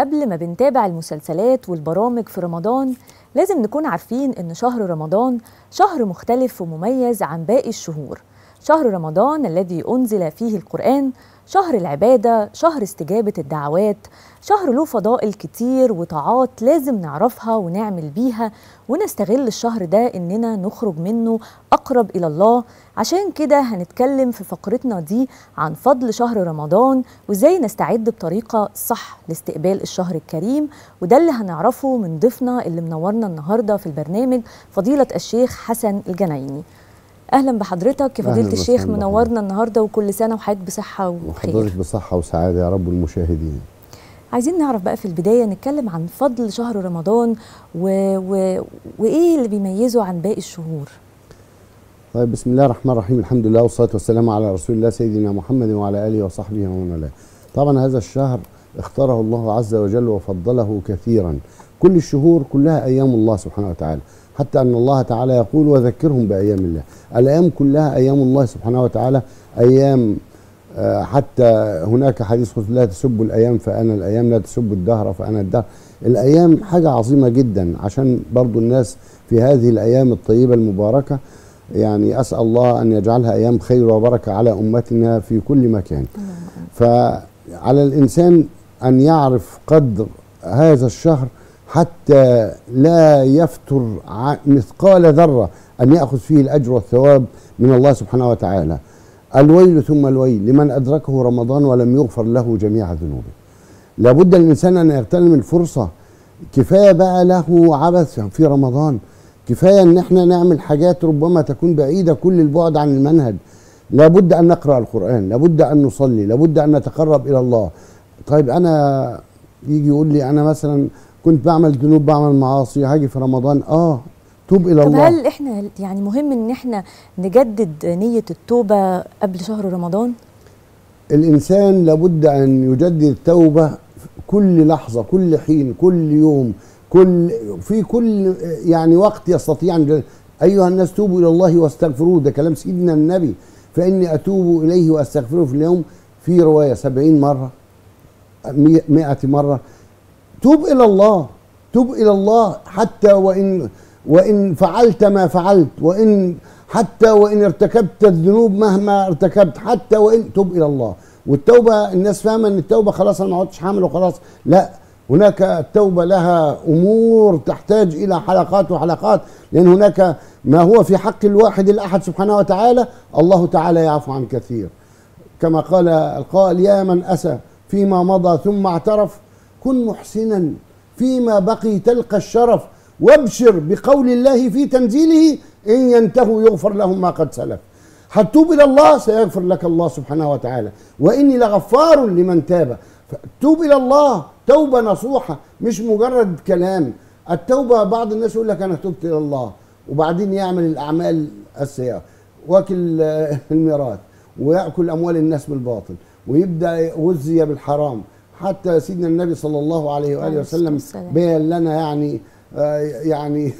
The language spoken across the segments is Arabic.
قبل ما بنتابع المسلسلات والبرامج في رمضان لازم نكون عارفين إن شهر رمضان شهر مختلف ومميز عن باقي الشهور. شهر رمضان الذي أنزل فيه القرآن، شهر العبادة، شهر استجابة الدعوات، شهر له فضائل كتير وطاعات لازم نعرفها ونعمل بيها ونستغل الشهر ده إننا نخرج منه أقرب إلى الله. عشان كده هنتكلم في فقرتنا دي عن فضل شهر رمضان وإزاي نستعد بطريقة صح لاستقبال الشهر الكريم، وده اللي هنعرفه من ضيفنا اللي منورنا النهاردة في البرنامج فضيلة الشيخ حسن الجنايني. اهلا بحضرتك يا فضيله الشيخ، منورنا النهارده، وكل سنه وحضرتك بصحه وخير. وحضرتك بصحه وسعاده يا رب والمشاهدين. عايزين نعرف بقى في البدايه، نتكلم عن فضل شهر رمضان وايه اللي بيميزه عن باقي الشهور. طيب، بسم الله الرحمن الرحيم، الحمد لله والصلاه والسلام على رسول الله سيدنا محمد وعلى اله وصحبه ومن والاه. طبعا هذا الشهر اختاره الله عز وجل وفضله كثيرا. كل الشهور كلها ايام الله سبحانه وتعالى، حتى أن الله تعالى يقول وذكرهم بأيام الله. الأيام كلها أيام الله سبحانه وتعالى، أيام حتى هناك حديث قلت لا تسبوا الأيام فأنا الأيام، لا تسبوا الدهر فأنا الدهر. الأيام حاجة عظيمة جدا، عشان برضو الناس في هذه الأيام الطيبة المباركة يعني أسأل الله أن يجعلها أيام خير وبركة على أمتنا في كل مكان. فعلى الإنسان أن يعرف قدر هذا الشهر حتى لا يفتر مثقال ذرة أن يأخذ فيه الأجر والثواب من الله سبحانه وتعالى. الويل ثم الويل لمن أدركه رمضان ولم يغفر له جميع ذنوبه. لابد الإنسان أن يغتنم الفرصة. كفاية بقى له عبث في رمضان، كفاية أن احنا نعمل حاجات ربما تكون بعيدة كل البعد عن المنهج. لابد أن نقرأ القرآن، لابد أن نصلي، لابد أن نتقرب إلى الله. طيب، أنا يجي يقول لي أنا مثلا كنت بعمل ذنوب، بعمل معاصي، هاجي في رمضان توب الى الله. طب هل احنا يعني مهم ان احنا نجدد نية التوبة قبل شهر رمضان؟ الانسان لابد ان يجدد التوبة كل لحظة، كل حين، كل يوم، في كل يعني وقت يستطيع ان ايها الناس توبوا الى الله واستغفروه. ده كلام سيدنا النبي، فاني اتوب اليه واستغفره في اليوم، في رواية 70 مرة، 100 مرة. توب إلى الله، توب إلى الله، حتى وإن فعلت ما فعلت، حتى وإن ارتكبت الذنوب مهما ارتكبت، حتى وإن توب إلى الله. والتوبة الناس فاهمة إن التوبة خلاص أنا ما عدتش هعمل وخلاص، لا، هناك التوبة لها أمور تحتاج إلى حلقات وحلقات، لأن هناك ما هو في حق الواحد الأحد سبحانه وتعالى، الله تعالى يعفو عن كثير. كما قال القائل: يا من أسى فيما مضى ثم اعترف، كن محسنا فيما بقي تلقى الشرف، وابشر بقول الله في تنزيله: إن ينتهوا يغفر لهم ما قد سلف. هتوب إلى الله سيغفر لك الله سبحانه وتعالى، وإني لغفار لمن تاب. فتوب إلى الله توبة نصوحة، مش مجرد كلام. التوبة بعض الناس يقول لك أنا تبت إلى الله، وبعدين يعمل الأعمال السيئة، واكل الميراث، ويأكل أموال الناس بالباطل، ويبدأ يغذي بالحرام. حتى سيدنا النبي صلى الله عليه وآله وسلم بيّن لنا يعني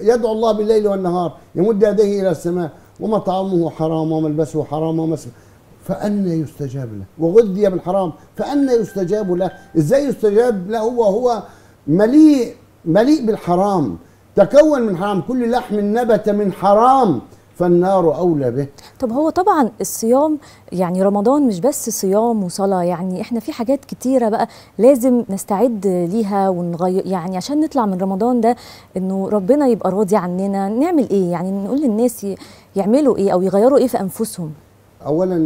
يدعو الله بالليل والنهار، يمد يديه إلى السماء، ومطعمه حرام وملبسه حرام فأنى يستجاب له، وغذي بالحرام فأنى يستجاب له. إزاي يستجاب له وهو مليء بالحرام، تكون من حرام، كل لحم نبت من حرام فالنار أولى به. طب هو طبعا الصيام، يعني رمضان مش بس صيام وصلاة، يعني احنا في حاجات كتيرة بقى لازم نستعد ليها ونغير، يعني عشان نطلع من رمضان ده انه ربنا يبقى راضي عننا. نعمل ايه؟ يعني نقول للناس يعملوا ايه او يغيروا ايه في انفسهم؟ اولا،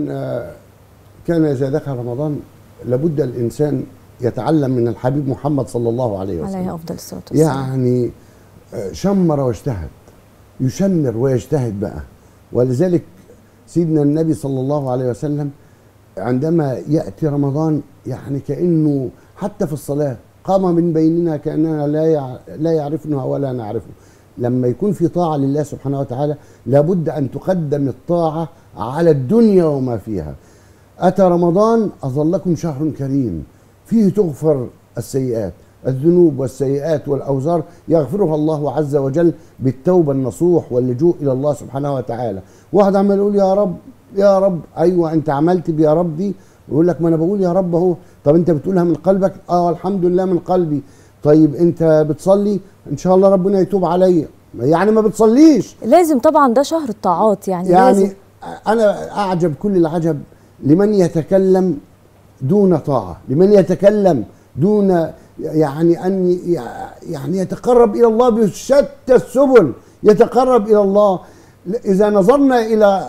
كان اذا دخل رمضان لابد الانسان يتعلم من الحبيب محمد صلى الله عليه وسلم، عليه افضل الصلاة والسلام. يعني شمر واجتهد، يشمر ويجتهد بقى. ولذلك سيدنا النبي صلى الله عليه وسلم عندما يأتي رمضان يعني كأنه حتى في الصلاة قام من بيننا كأننا لا يعرفنا ولا نعرفه. لما يكون في طاعة لله سبحانه وتعالى لابد أن تقدم الطاعة على الدنيا وما فيها. أتى رمضان أظلكم شهر كريم فيه تغفر السيئات، الذنوب والسيئات والأوزار يغفرها الله عز وجل بالتوبة النصوح واللجوء إلى الله سبحانه وتعالى. واحد عمال يقول يا رب يا رب، أيوة أنت عملت بيا رب دي ويقول لك ما انا بقول يا رب اهو. طب انت بتقولها من قلبك؟ اه الحمد لله من قلبي. طيب انت بتصلي؟ ان شاء الله ربنا يتوب عليا. يعني ما بتصليش. لازم طبعا، ده شهر الطاعات يعني لازم. انا اعجب كل العجب لمن يتكلم دون طاعه، لمن يتكلم دون يعني ان يعني يتقرب الى الله بشتى السبل، يتقرب الى الله. اذا نظرنا الى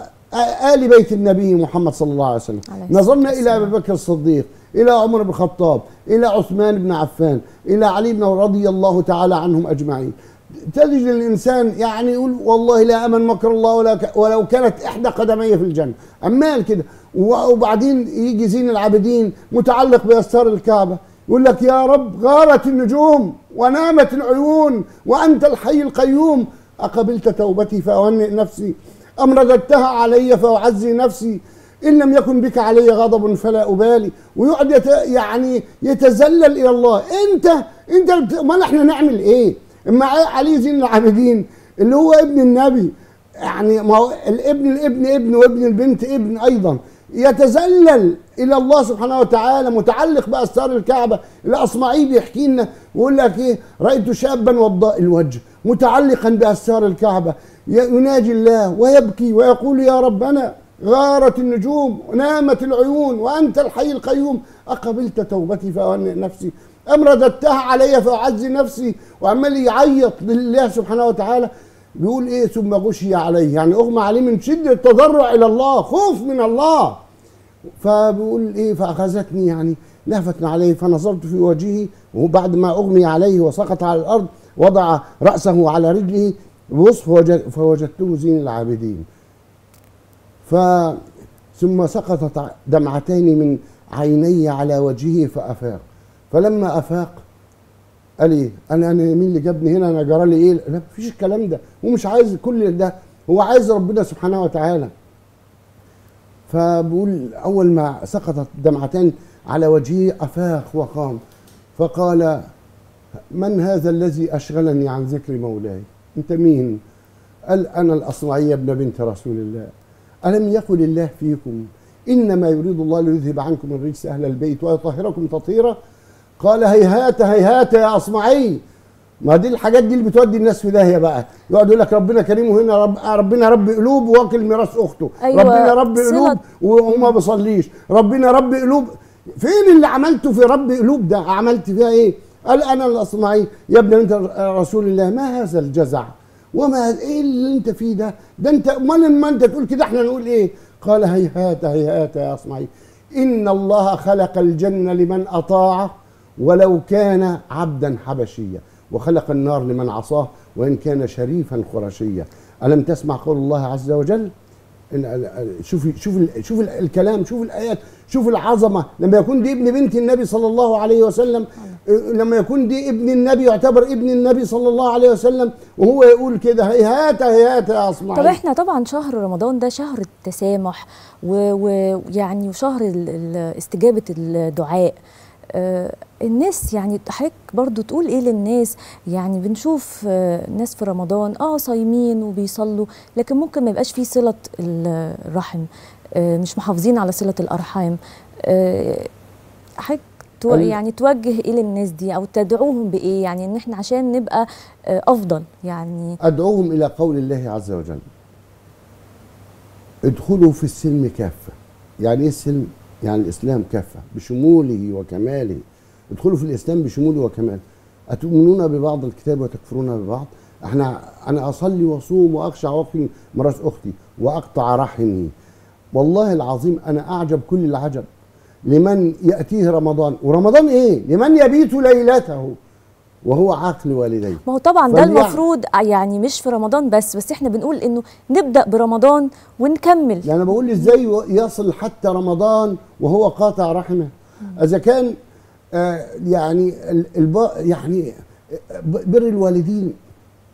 آل بيت النبي محمد صلى الله عليه وسلم، نظرنا إلى أبي بكر الصديق، إلى عمر بن الخطاب، إلى عثمان بن عفان، إلى علي بن رضي الله تعالى عنهم أجمعين، تجد الإنسان يعني يقول والله لا أمن مكر الله ولو كانت إحدى قدمي في الجنة، أمال كده. وبعدين يجي زين العابدين متعلق بيسار الكعبة يقول لك يا رب غارت النجوم ونامت العيون وأنت الحي القيوم، أقبلت توبتي فأهنئ نفسي، أم رددتها علي فأعزي نفسي، إن لم يكن بك علي غضب فلا أبالي. ويقعد يعني يتذلل إلى الله. أنت ما إحنا نعمل إيه؟ أما علي زين العابدين اللي هو ابن النبي، يعني ما هو الابن الابن ابن وابن البنت ابن أيضا، يتذلل إلى الله سبحانه وتعالى متعلق بأستار الكعبة. الأصمعي بيحكي لنا ويقول لك إيه، رأيت شابا وضاء الوجه متعلقا بأستار الكعبة يناجي الله ويبكي ويقول يا ربنا غارت النجوم ونامت العيون وأنت الحي القيوم، أقبلت توبتي فأهنئ نفسي، أم رددتها علي فأعزي نفسي. وعمال يعيط لله سبحانه وتعالى. بيقول إيه؟ ثم غشي عليه، يعني أغمى عليه من شدة التضرع إلى الله، خوف من الله. فبيقول إيه؟ فأخذتني يعني لهفتني عليه، فنظرت في وجهه وبعد ما أغمي عليه وسقط على الأرض وضع رأسه على رجله بوصف، فوجدته زين العابدين. ثم سقطت دمعتين من عيني على وجهه فافاق، فلما افاق قال ايه؟ انا مين اللي جابني هنا؟ انا جرى لي ايه؟ لا مفيش الكلام ده، هو مش عايز كل ده، هو عايز ربنا سبحانه وتعالى. فبقول اول ما سقطت دمعتين على وجهه افاق وقام فقال من هذا الذي اشغلني عن ذكر مولاي؟ أنت مين؟ قال أنا الأصمعي ابن بنت رسول الله. ألم يقل الله فيكم إنما يريد الله ليذهب عنكم الرجس أهل البيت ويطهركم تطهيرا؟ قال هيهات هيهات يا أصمعي. ما دي الحاجات دي اللي بتودي الناس في داهية بقى، يقعد يقول لك ربنا كريمه هنا، ربنا رب قلوب واكل ميراث أخته، أيوة ربنا رب قلوب وما بيصليش، ربنا رب قلوب. فين اللي عملته في رب قلوب ده؟ عملت فيها إيه؟ قال أنا الأصمعي يا ابن بنت رسول الله. ما هذا الجزع وما إيه اللي أنت فيه ده؟ ده أنت ما أنت تقول كده إحنا نقول إيه؟ قال هيهات هيهات يا أصمعي، إن الله خلق الجنة لمن أطاعه ولو كان عبدا حبشيا، وخلق النار لمن عصاه وإن كان شريفا خرشيا. ألم تسمع قول الله عز وجل؟ شوف الكلام، شوف الآيات، شوف العظمة. لما يكون دي ابن بنت النبي صلى الله عليه وسلم، لما يكون دي ابن النبي، يعتبر ابن النبي صلى الله عليه وسلم، وهو يقول كده هيهات هيهات يا أصمعي. طب احنا طبعا شهر رمضان ده شهر التسامح ويعني وشهر استجابة الدعاء. الناس يعني حضرتك برضو تقول ايه للناس؟ يعني بنشوف ناس في رمضان صايمين وبيصلوا، لكن ممكن ما يبقاش فيه صلة الرحم، مش محافظين على صلة الأرحام. حضرتك يعني توجه ايه للناس دي او تدعوهم بايه؟ يعني ان احنا عشان نبقى افضل يعني. ادعوهم الى قول الله عز وجل، ادخلوا في السلم كافة. يعني ايه السلم؟ يعني الإسلام كافة بشموله وكماله. ادخلوا في الإسلام بشموله وكماله، أتؤمنون ببعض الكتاب وتكفرون ببعض. أنا أصلي وأصوم وأخشع وأقيم ميراث أختي وأقطع رحمي. والله العظيم أنا أعجب كل العجب لمن يأتيه رمضان، ورمضان إيه؟ لمن يبيت ليلته وهو عاقل والديه. ما هو طبعا ده المفروض يعني مش في رمضان بس احنا بنقول انه نبدا برمضان ونكمل. يعني انا بقول ازاي يصل حتى رمضان وهو قاطع رحمه؟ اذا كان يعني بر الوالدين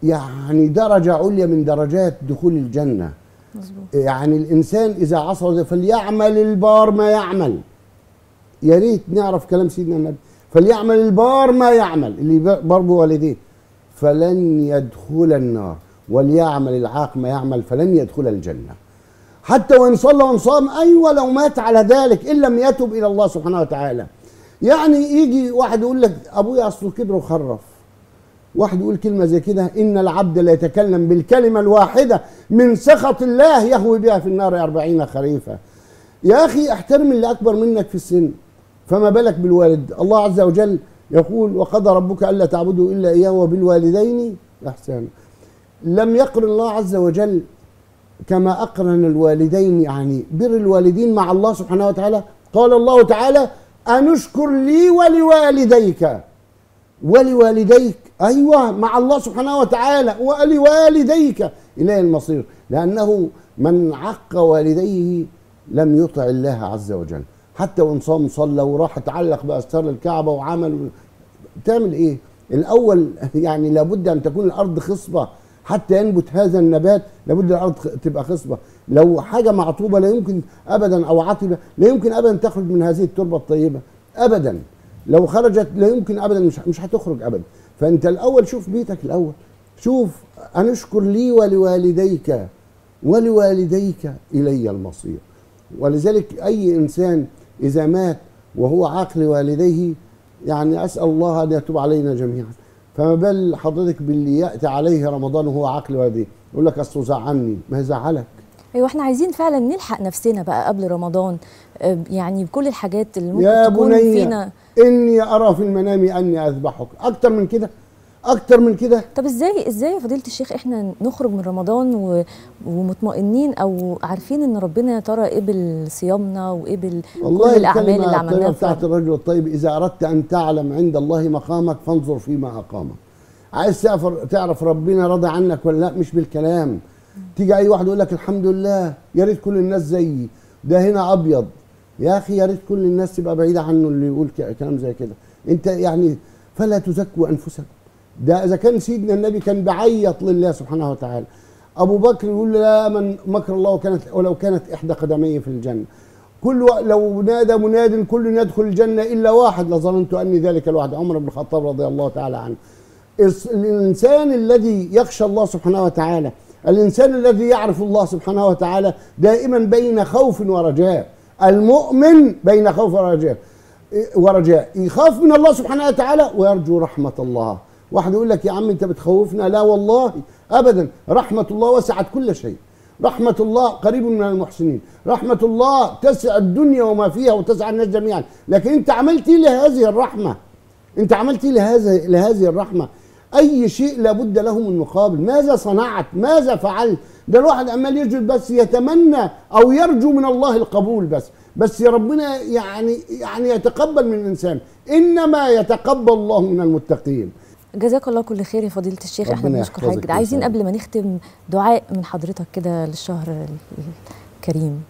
يعني درجه عليا من درجات دخول الجنه. مظبوط. يعني الانسان اذا عصى فليعمل البار ما يعمل. يا ريت نعرف كلام سيدنا النبي، فليعمل البار ما يعمل، اللي بار بوالديه فلن يدخل النار، وليعمل العاق ما يعمل فلن يدخل الجنة. حتى وإن صلى وصام أيوة لو مات على ذلك إن لم يتب إلى الله سبحانه وتعالى. يعني يجي واحد يقول لك أبويا أصله كبر وخرف، واحد يقول كلمة زي كده، إن العبد لا يتكلم بالكلمة الواحدة من سخط الله يهوي بها في النار 40 خريفا. يا أخي احترم اللي أكبر منك في السن، فما بالك بالوالد. الله عز وجل يقول وقضى ربك ألا تعبدوا إلا إياه وبالوالدين إحسانا. لم يقرن الله عز وجل كما أقرن الوالدين، يعني بر الوالدين مع الله سبحانه وتعالى. قال الله تعالى أنشكر لي ولوالديك. ولوالديك أيوة مع الله سبحانه وتعالى، ولوالديك إليه المصير، لأنه من عق والديه لم يطع الله عز وجل. حتى وإن صام صلى وراح اتعلق بأستار الكعبة وعمل، تعمل إيه؟ الأول يعني لابد أن تكون الأرض خصبة حتى ينبت هذا النبات، لابد الأرض تبقى خصبة. لو حاجة معطوبة لا يمكن أبدا، أو عطبة لا يمكن أبدا تخرج من هذه التربة الطيبة أبدا. لو خرجت لا يمكن أبدا، مش هتخرج أبدا. فأنت الأول شوف بيتك الأول، شوف أنشكر لي ولوالديك ولوالديك إلي المصير. ولذلك أي إنسان إذا مات وهو عاق لوالديه، يعني أسأل الله أن يتوب علينا جميعا، فما بال حضرتك باللي يأتي عليه رمضان وهو عاق لوالديه، يقول لك أصله زعلني. ما زعلك؟ أيوه، إحنا عايزين فعلا نلحق نفسنا بقى قبل رمضان، يعني بكل الحاجات اللي ممكن تكون فينا. إني أرى في المنام أني أذبحك، أكتر من كده، أكتر من كده. طب إزاي فضيلة الشيخ إحنا نخرج من رمضان ومطمئنين أو عارفين إن ربنا ترى قبل صيامنا وقبل كل الأعمال اللي عملناها؟ بتاعت الرجل الطيب، إذا أردت أن تعلم عند الله مقامك فانظر فيما أقامك. عايز تعرف ربنا راضي عنك ولا لا؟ مش بالكلام. تيجي أي واحد يقول لك الحمد لله يا ريت كل الناس زيي، ده هنا أبيض. يا أخي يا ريت كل الناس تبقى بعيدة عنه اللي يقول كلام زي كده. أنت يعني فلا تزكوا أنفسكم. ده إذا كان سيدنا النبي كان بعيط لله سبحانه وتعالى. أبو بكر يقول لا من مكر الله ولو كانت إحدى قدميه في الجنة. لو نادى مناد كل يدخل الجنة إلا واحد لظننت أني ذلك الواحد، عمر بن الخطاب رضي الله تعالى عنه. الإنسان الذي يخشى الله سبحانه وتعالى، الإنسان الذي يعرف الله سبحانه وتعالى دائما بين خوف ورجاء. المؤمن بين خوف ورجاء، يخاف من الله سبحانه وتعالى ويرجو رحمة الله. واحد يقول لك يا عم انت بتخوفنا، لا والله ابدا، رحمه الله وسعت كل شيء، رحمه الله قريب من المحسنين، رحمه الله تسع الدنيا وما فيها وتسع الناس جميعا. لكن انت عملت ايه لهذه الرحمه؟ انت عملت ايه لهذه الرحمه؟ اي شيء لابد له من مقابل. ماذا صنعت؟ ماذا فعلت؟ ده الواحد عمال يسجد بس يتمنى او يرجو من الله القبول بس يا ربنا يعني يتقبل من الانسان. انما يتقبل الله من المتقين. جزاك الله كل خير يا فضيلة الشيخ، احنا بنشكر حضرتك. عايزين قبل ما نختم دعاء من حضرتك كده للشهر الكريم.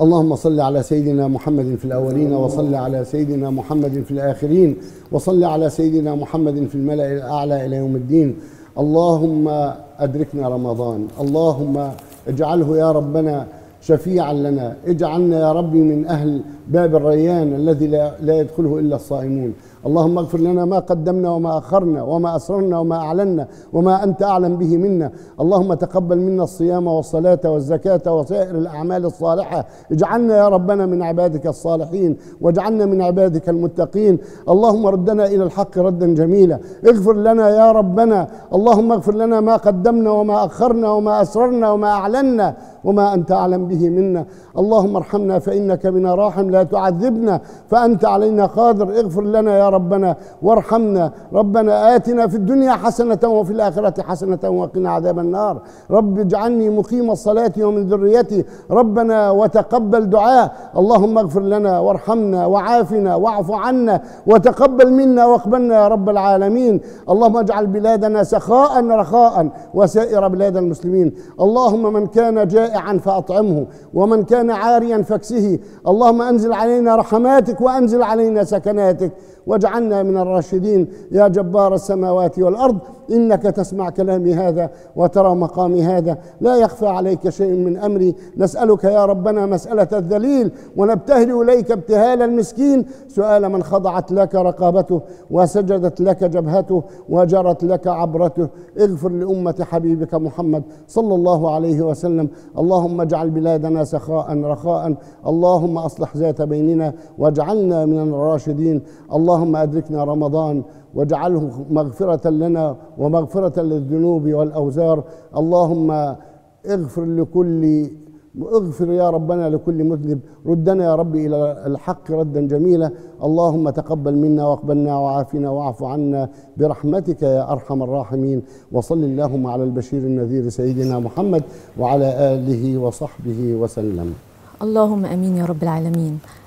اللهم صل على سيدنا محمد في الأولين، وصل على سيدنا محمد في الآخرين، وصل على سيدنا محمد في الملأ الأعلى إلى يوم الدين. اللهم أدركنا رمضان، اللهم اجعله يا ربنا شفيعا لنا، اجعلنا يا ربي من أهل باب الريان الذي لا يدخله إلا الصائمون. اللهم اغفر لنا ما قدمنا وما أخرنا وما أسررنا وما أعلنا وما أنت أعلم به منا. اللهم تقبل منا الصيام والصلاة والزكاة وسائر الأعمال الصالحة. اجعلنا يا ربنا من عبادك الصالحين، واجعلنا من عبادك المتقين. اللهم ردنا إلى الحق ردا جميلا. اغفر لنا يا ربنا، اللهم اغفر لنا ما قدمنا وما أخرنا وما أسررنا وما أعلنا وما أنت أعلم به منا. اللهم ارحمنا فإنك بنا راحم، لا تعذبنا فأنت علينا قادر. اغفر لنا يا ربنا وارحمنا. ربنا آتنا في الدنيا حسنة وفي الآخرة حسنة وقنا عذاب النار. رب اجعلني مقيم الصلاة ومن ذريتي ربنا وتقبل دعاء. اللهم اغفر لنا وارحمنا وعافنا واعف عنا وتقبل منا واقبلنا يا رب العالمين. اللهم اجعل بلادنا سخاء رخاء وسائر بلاد المسلمين. اللهم من كان جائعا فأطعمه، ومن كان عاريا فاكسه. اللهم انزل علينا رحماتك وانزل علينا سكناتك، واجعلنا من الراشدين يا جبار السماوات والأرض. إنك تسمع كلامي هذا وترى مقامي هذا، لا يخفى عليك شيء من أمري. نسألك يا ربنا مسألة الذليل، ونبتهل إليك ابتهال المسكين، سؤال من خضعت لك رقابته وسجدت لك جبهته وجرت لك عبرته. اغفر لأمة حبيبك محمد صلى الله عليه وسلم. اللهم اجعل بلادنا سخاء رخاء، اللهم أصلح ذات بيننا واجعلنا من الراشدين. اللهم أدركنا رمضان واجعله مغفرة لنا ومغفرة للذنوب والأوزار. اللهم اغفر يا ربنا لكل مذنب. ردنا يا ربي إلى الحق ردا جميلا. اللهم تقبل منا واقبلنا وعافنا واعف عنا برحمتك يا أرحم الراحمين. وصل اللهم على البشير النذير سيدنا محمد وعلى آله وصحبه وسلم. اللهم أمين يا رب العالمين.